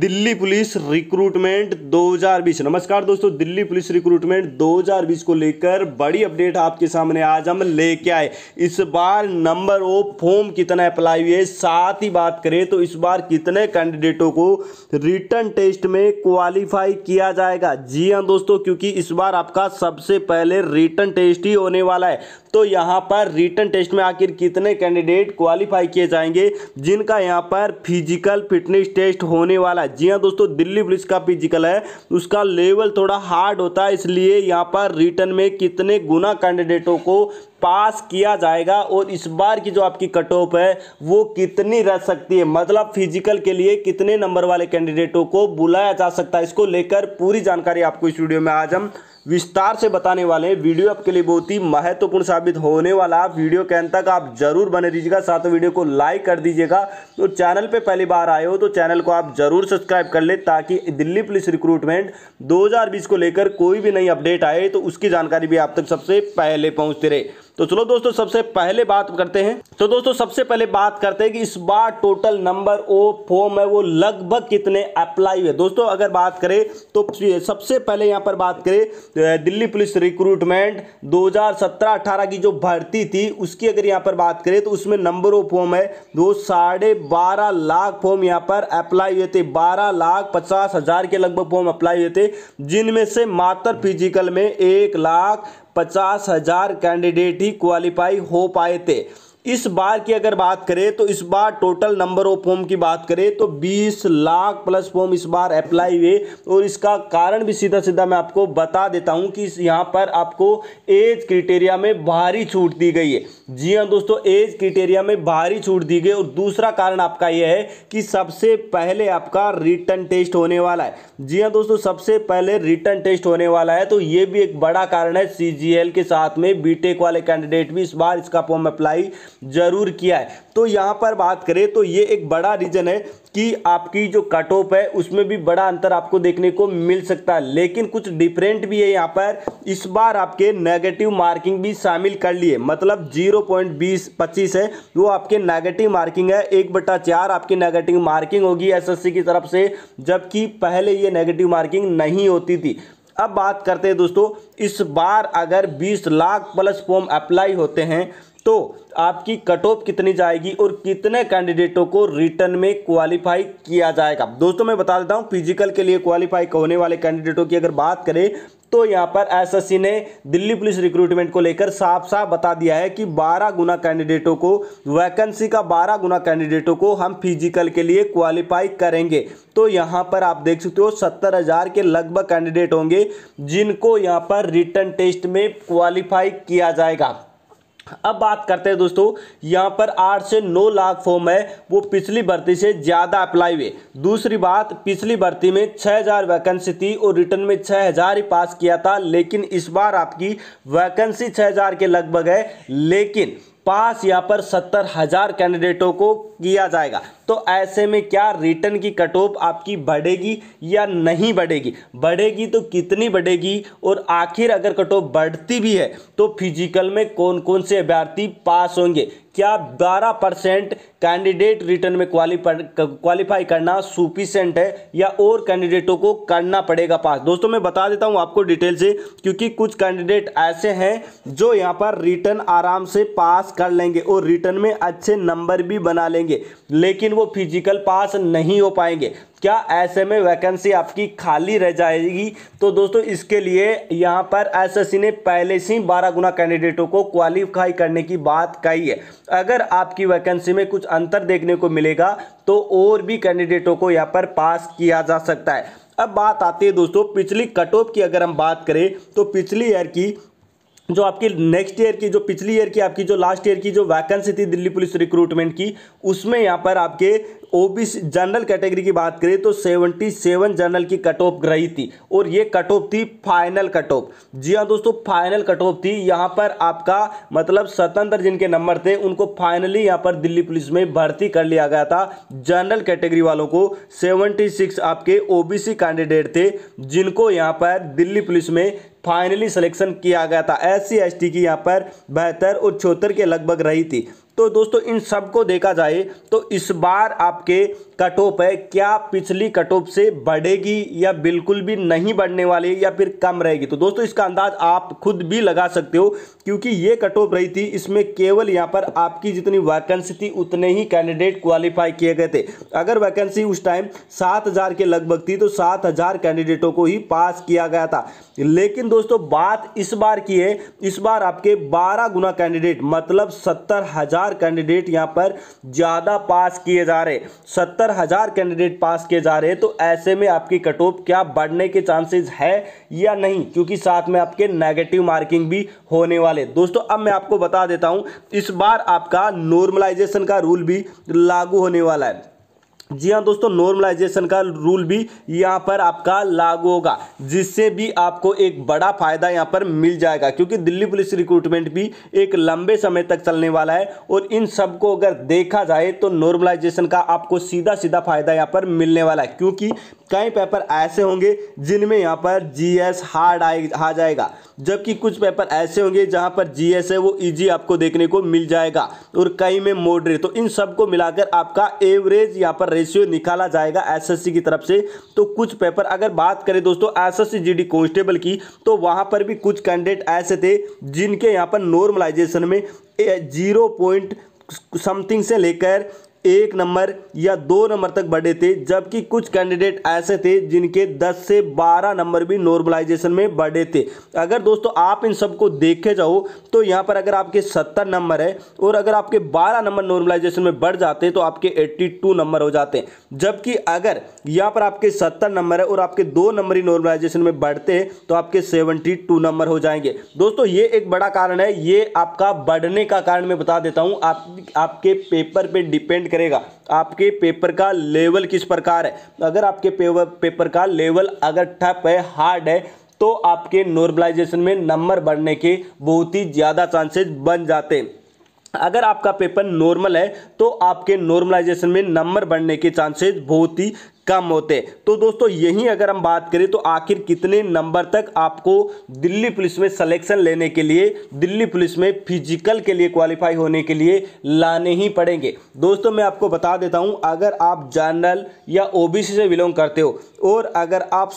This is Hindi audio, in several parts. Delhi police recruitment 2020। नमस्कार दोस्तों, दिल्ली पुलिस रिक्रूटमेंट 2020 को लेकर बड़ी अपडेट आपके सामने आज हम लेके आए। इस बार नंबर ऑफ फॉर्म कितना अप्लाई हुए, साथ ही बात करें तो इस बार कितने कैंडिडेटों को रिटर्न टेस्ट में क्वालिफाई किया जाएगा। जी हाँ दोस्तों, क्योंकि इस बार आपका सबसे पहले रिटर्न टेस्ट ही होने वाला है। तो यहाँ पर रिटर्न टेस्ट में आखिर कितने कैंडिडेट क्वालिफाई किए जाएंगे जिनका यहाँ पर फिजिकल फिटनेस टेस्ट होने वाला है। जी हां दोस्तों, दिल्ली पुलिस का फिजिकल है उसका लेवल थोड़ा हार्ड होता है, इसलिए यहां पर रिटर्न में कितने गुना कैंडिडेटों को पास किया जाएगा और इस बार की जो आपकी कट ऑफ है वो कितनी रह सकती है, मतलब फिजिकल के लिए कितने नंबर वाले कैंडिडेटों को बुलाया जा सकता है, इसको लेकर पूरी जानकारी आपको इस वीडियो में आज हम विस्तार से बताने वाले हैं। वीडियो आपके लिए बहुत ही महत्वपूर्ण साबित होने वाला है। वीडियो के अंत तक आप जरूर बने रहिएगा, साथ वीडियो को लाइक कर दीजिएगा और तो चैनल पे पहली बार आए हो तो चैनल को आप जरूर सब्सक्राइब कर ले, ताकि दिल्ली पुलिस रिक्रूटमेंट 2020 को लेकर कोई भी नई अपडेट आए तो उसकी जानकारी भी आप तक सबसे पहले पहुँचती रहे। तो चलो दोस्तों, सबसे पहले बात करते हैं। तो दोस्तों सबसे पहले बात करते हैं कि इस बार टोटल नंबर ऑफ फॉर्म है वो लगभग कितने अप्लाई हुए। दोस्तों अगर बात करें तो सबसे पहले यहाँ पर बात करें दिल्ली पुलिस रिक्रूटमेंट 2017-18 की जो भर्ती थी उसकी अगर यहाँ पर बात करें तो उसमें नंबर ऑफ फॉर्म है वो 12.5 लाख फॉर्म यहाँ पर अप्लाई हुए थे। 12,50,000 के लगभग फॉर्म अप्लाई हुए थे, जिनमें से मात्र फिजिकल में 1,50,000 कैंडिडेट ही क्वालिफाई हो पाए थे। इस बार की अगर बात करें तो इस बार टोटल नंबर ऑफ फॉर्म की बात करें तो 20 लाख प्लस फॉर्म इस बार अप्लाई हुए और इसका कारण भी सीधा सीधा मैं आपको बता देता हूं कि यहां पर आपको एज क्राइटेरिया में भारी छूट दी गई है। जी हां दोस्तों, एज क्राइटेरिया में भारी छूट दी गई और दूसरा कारण आपका यह है कि सबसे पहले आपका रिटर्न टेस्ट होने वाला है। जी हाँ दोस्तों, सबसे पहले रिटर्न टेस्ट होने वाला है, तो ये भी एक बड़ा कारण है। CGL के साथ में BTech वाले कैंडिडेट भी इस बार इसका फॉर्म अप्लाई जरूर किया है। तो यहाँ पर बात करें तो ये एक बड़ा रीजन है कि आपकी जो कट ऑफ है उसमें भी बड़ा अंतर आपको देखने को मिल सकता है। लेकिन कुछ डिफरेंट भी है, यहाँ पर इस बार आपके नेगेटिव मार्किंग भी शामिल कर लिए, मतलब 0.25 है वो आपके नेगेटिव मार्किंग है। 1/4 आपकी नेगेटिव मार्किंग होगी SSC की तरफ से, जबकि पहले ये नेगेटिव मार्किंग नहीं होती थी। अब बात करते हैं दोस्तों, इस बार अगर 20 लाख प्लस फॉर्म अप्लाई होते हैं तो आपकी कट ऑफ कितनी जाएगी और कितने कैंडिडेटों को रिटर्न में क्वालिफाई किया जाएगा। दोस्तों मैं बता देता हूँ, फिजिकल के लिए क्वालिफाई होने वाले कैंडिडेटों की अगर बात करें तो यहाँ पर SSC ने दिल्ली पुलिस रिक्रूटमेंट को लेकर साफ साफ बता दिया है कि 12 गुना कैंडिडेटों को, वैकेंसी का 12 गुना कैंडिडेटों को हम फिजिकल के लिए क्वालिफाई करेंगे। तो यहाँ पर आप देख सकते हो 70,000 के लगभग कैंडिडेट होंगे जिनको यहाँ पर रिटर्न टेस्ट में क्वालिफाई किया जाएगा। अब बात करते हैं दोस्तों, यहाँ पर 8 से 9 लाख फॉर्म है वो पिछली भर्ती से ज़्यादा अप्लाई हुए। दूसरी बात, पिछली भर्ती में 6,000 वैकेंसी थी और रिटर्न में 6,000 ही पास किया था, लेकिन इस बार आपकी वैकेंसी 6,000 के लगभग है, लेकिन पास यहाँ पर 70,000 कैंडिडेटों को किया जाएगा। तो ऐसे में क्या रिटर्न की कट ऑफ आपकी बढ़ेगी या नहीं बढ़ेगी, बढ़ेगी तो कितनी बढ़ेगी, और आखिर अगर कट ऑफ बढ़ती भी है तो फिजिकल में कौन कौन से अभ्यर्थी पास होंगे, क्या 12% कैंडिडेट रिटर्न में क्वालिफाई करना सफिशिएंट है या और कैंडिडेटों को करना पड़ेगा पास। दोस्तों मैं बता देता हूं आपको डिटेल से, क्योंकि कुछ कैंडिडेट ऐसे हैं जो यहां पर रिटर्न आराम से पास कर लेंगे और रिटर्न में अच्छे नंबर भी बना लेंगे, लेकिन वो फिजिकल पास नहीं हो पाएंगे। क्या ऐसे में वैकेंसी आपकी खाली रह जाएगी? तो दोस्तों इसके लिए यहाँ पर SSC ने पहले से ही 12 गुना कैंडिडेटों को क्वालिफाई करने की बात कही है। अगर आपकी वैकेंसी में कुछ अंतर देखने को मिलेगा तो और भी कैंडिडेटों को यहाँ पर पास किया जा सकता है। अब बात आती है दोस्तों पिछली कट ऑफ की। अगर हम बात करें तो पिछली ईयर की जो आपकी नेक्स्ट ईयर की जो पिछली ईयर की आपकी जो लास्ट ईयर की जो वैकेंसी थी दिल्ली पुलिस रिक्रूटमेंट की, उसमें यहाँ पर आपके OBC जनरल कैटेगरी की बात करें तो 77 जनरल की कट ऑफ रही थी और ये कट ऑफ थी फाइनल कट ऑफ। जी हाँ दोस्तों, फाइनल कट ऑफ थी। यहाँ पर आपका मतलब 77 जिनके नंबर थे उनको फाइनली यहाँ पर दिल्ली पुलिस में भर्ती कर लिया गया था। जनरल कैटेगरी वालों को 76 आपके OBC कैंडिडेट थे जिनको यहाँ पर दिल्ली पुलिस में फाइनली सिलेक्शन किया गया था। SC ST की यहाँ पर 72 और 74 के लगभग रही थी। तो दोस्तों इन सब को देखा जाए तो इस बार आपके कट ऑफ है क्या पिछली कट ऑफ से बढ़ेगी या बिल्कुल भी नहीं बढ़ने वाली या फिर कम रहेगी। तो दोस्तों इसका अंदाज आप खुद भी लगा सकते हो, क्योंकि ये कट ऑफ रही थी इसमें केवल यहाँ पर आपकी जितनी वैकेंसी थी उतने ही कैंडिडेट क्वालिफाई किए गए थे। अगर वैकेंसी उस टाइम 7,000 के लगभग थी तो 7,000 कैंडिडेटों को ही पास किया गया था। लेकिन दोस्तों बात इस बार की है, इस बार आपके 12 गुना कैंडिडेट मतलब 70,000 कैंडिडेट यहाँ पर ज़्यादा पास किए जा रहे, 70,000 कैंडिडेट पास किए जा रहे। तो ऐसे में आपकी कट ऑफ क्या बढ़ने के चांसेस है या नहीं, क्योंकि साथ में आपके नेगेटिव मार्किंग भी होने वाले। दोस्तों अब मैं आपको बता देता हूँ इस बार आपका नॉर्मलाइजेशन का रूल भी लागू होने वाला है। जी हाँ दोस्तों, नॉर्मलाइजेशन का रूल भी यहाँ पर आपका लागू होगा, जिससे भी आपको एक बड़ा फायदा यहाँ पर मिल जाएगा, क्योंकि दिल्ली पुलिस रिक्रूटमेंट भी एक लंबे समय तक चलने वाला है। और इन सब को अगर देखा जाए तो नॉर्मलाइजेशन का आपको सीधा सीधा फायदा यहाँ पर मिलने वाला है, क्योंकि कई पेपर ऐसे होंगे जिनमें यहाँ पर जीएस हार्ड आ जाएगा, जबकि कुछ पेपर ऐसे होंगे जहाँ पर जीएस है वो इजी आपको देखने को मिल जाएगा और कई में मॉडरेट। तो इन सब को मिलाकर आपका एवरेज यहाँ पर रेशियो निकाला जाएगा एसएससी की तरफ से। तो कुछ पेपर अगर बात करें दोस्तों एसएससी जीडी कांस्टेबल की, तो वहाँ पर भी कुछ कैंडिडेट ऐसे थे जिनके यहाँ पर नॉर्मलाइजेशन में 0 पॉइंट समथिंग से लेकर 1 नंबर या 2 नंबर तक बढ़े थे, जबकि कुछ कैंडिडेट ऐसे थे जिनके 10 से 12 नंबर भी नॉर्मलाइजेशन में बढ़े थे। अगर दोस्तों आप इन सबको देखे जाओ तो यहाँ पर अगर आपके 70 नंबर है और अगर आपके 12 नंबर नॉर्मलाइजेशन में बढ़ जाते तो आपके 82 नंबर हो जाते हैं, जबकि अगर यहाँ पर आपके 70 नंबर है और आपके 2 नंबर ही नॉर्मलाइजेशन में बढ़ते हैं तो आपके 72 नंबर हो जाएंगे। दोस्तों ये एक बड़ा कारण है, ये आपका बढ़ने का कारण मैं बता देता हूँ। आपके पेपर पर डिपेंड करेगा आपके पेपर का लेवल किस प्रकार है। अगर आपके पेपर का लेवल अगर टफ है, हार्ड है, तो आपके नॉर्मलाइजेशन में नंबर बढ़ने के बहुत ही ज़्यादा चांसेस बन जाते हैं। अगर आपका पेपर नॉर्मल है तो आपके नॉर्मलाइजेशन में नंबर बढ़ने के चांसेस बहुत ही कम होते। तो दोस्तों यही अगर हम बात करें तो आखिर कितने नंबर तक आपको दिल्ली पुलिस में सिलेक्शन लेने के लिए, दिल्ली पुलिस में फिजिकल के लिए क्वालिफाई होने के लिए लाने ही पड़ेंगे। दोस्तों मैं आपको बता देता हूं, अगर आप जनरल या ओबीसी से बिलोंग करते हो और अगर आप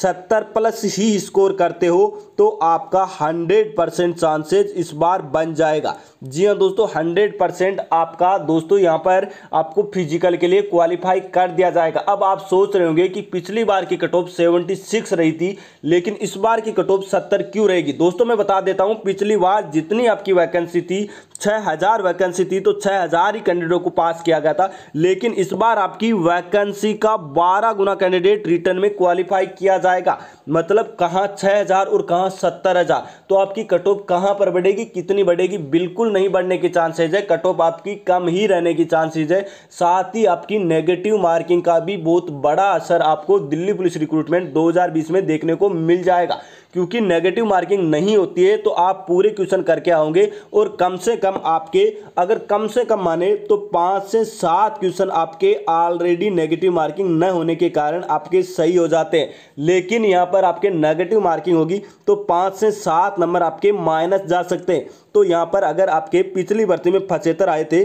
70 प्लस ही स्कोर करते हो तो आपका 100% चांसेज इस बार बन जाएगा। जी हाँ दोस्तों, 100% आपका दोस्तों यहाँ पर आपको फिजिकल के लिए क्वालिफाई कर दिया जाएगा। अब आप सोच रहे होंगे कि पिछली बार की कट ऑफ 76 रही थी लेकिन इस बार की कट ऑफ 70 क्यों रहेगी। दोस्तों मैं बता देता हूँ, पिछली बार जितनी आपकी वैकेंसी थी 6,000 वैकेंसी थी तो 6,000 ही कैंडिडेटों को पास किया गया था, लेकिन इस बार आपकी वैकेंसी का 12 गुना कैंडिडेट रिटर्न में क्वालिफाई किया जाएगा। मतलब कहाँ 6,000 और कहाँ 70,000। तो आपकी कट ऑफ कहाँ पर बढ़ेगी, कितनी बढ़ेगी, बिल्कुल नहीं बढ़ने के चांसेज है, कट ऑफ आपकी कम ही रहने की चांसेज है। साथ ही आपकी नेगेटिव मार्किंग का भी बहुत बड़ा असर आपको दिल्ली पुलिस रिक्रूटमेंट 2020 में देखने को मिल जाएगा, क्योंकि नेगेटिव मार्किंग नहीं होती है तो आप पूरे क्वेश्चन करके आओगे और कम से कम आपके अगर कम से कम माने तो 5 से 7 क्वेश्चन आपके ऑलरेडी नेगेटिव मार्किंग न होने के कारण आपके सही हो जाते हैं। लेकिन यहाँ पर आपके नेगेटिव मार्किंग होगी तो 5 से 7 नंबर आपके माइनस जा सकते हैं। तो यहाँ पर अगर आपके पिछली भर्ती में 75 आए थे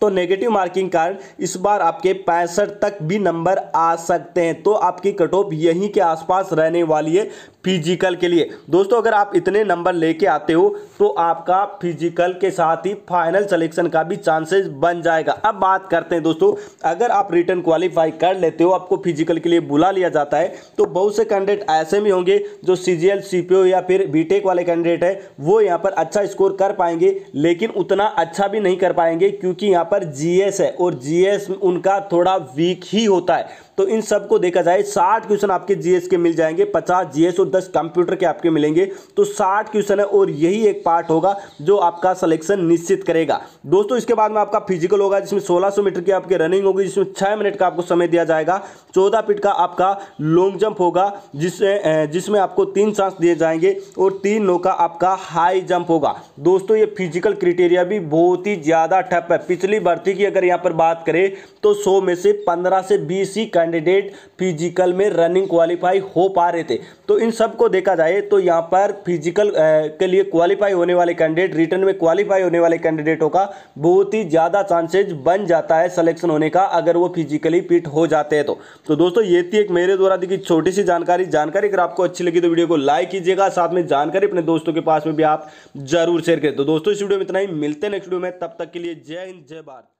तो नेगेटिव मार्किंग कारण इस बार आपके 65 तक भी नंबर आ सकते हैं। तो आपकी कट ऑफ यहीं के आसपास रहने वाली है फिजिकल के लिए। दोस्तों अगर आप इतने नंबर लेके आते हो तो आपका फिजिकल के साथ ही फाइनल सिलेक्शन का भी चांसेस बन जाएगा। अब बात करते हैं दोस्तों, अगर आप रिटर्न क्वालिफाई कर लेते हो, आपको फिजिकल के लिए बुला लिया जाता है, तो बहुत से कैंडिडेट ऐसे भी होंगे जो सीजीएल, सीपीओ या फिर बीटेक वाले कैंडिडेट हैं वो यहाँ पर अच्छा स्कोर कर पाएंगे, लेकिन उतना अच्छा भी नहीं कर पाएंगे क्योंकि यहाँ पर जीएस है और जीएस उनका थोड़ा वीक ही होता है। तो इन सबको देखा जाए 60 क्वेश्चन आपके जीएस के मिल जाएंगे, 50 जीएस और 10 कंप्यूटर के आपके मिलेंगे, तो 60 क्वेश्चन है और यही एक पार्ट होगा जो आपका सिलेक्शन निश्चित करेगा। दोस्तों इसके बाद में आपका फिजिकल होगा जिसमें 1600 मीटर की आपकी रनिंग होगी, जिसमें 6 मिनट का आपको समय दिया जाएगा, 14 फीट का आपका लॉन्ग जंप होगा जिसमें आपको 3 चांस दिए जाएंगे और 3 का आपका हाई जंप होगा। दोस्तों ये फिजिकल क्रिटेरिया भी बहुत ही ज़्यादा ठप है। पिछली भर्ती की अगर यहाँ पर बात करें तो 100 में से 15 से 20 ही कैंडिडेट फिजिकल में रनिंग क्वालिफाई हो पा रहे थे। तो इन सब को देखा जाए तो यहाँ पर फिजिकल के लिए क्वालिफाई होने वाले कैंडिडेट, रिटर्न में क्वालिफाई होने वाले कैंडिडेटों का बहुत ही ज़्यादा चांसेज बन जाता है सिलेक्शन होने का, अगर वो फिजिकली फिट हो जाते हैं तो दोस्तों ये थी एक मेरे द्वारा दी गई छोटी सी जानकारी अगर आपको अच्छी लगी तो वीडियो को लाइक कीजिएगा, साथ में जानकारी अपने दोस्तों के पास में भी आप जरूर शेयर करें। तो दोस्तों इस वीडियो में इतना ही, मिलते हैं नेक्स्ट वीडियो में, तब तक के लिए जय हिंद जय भारत।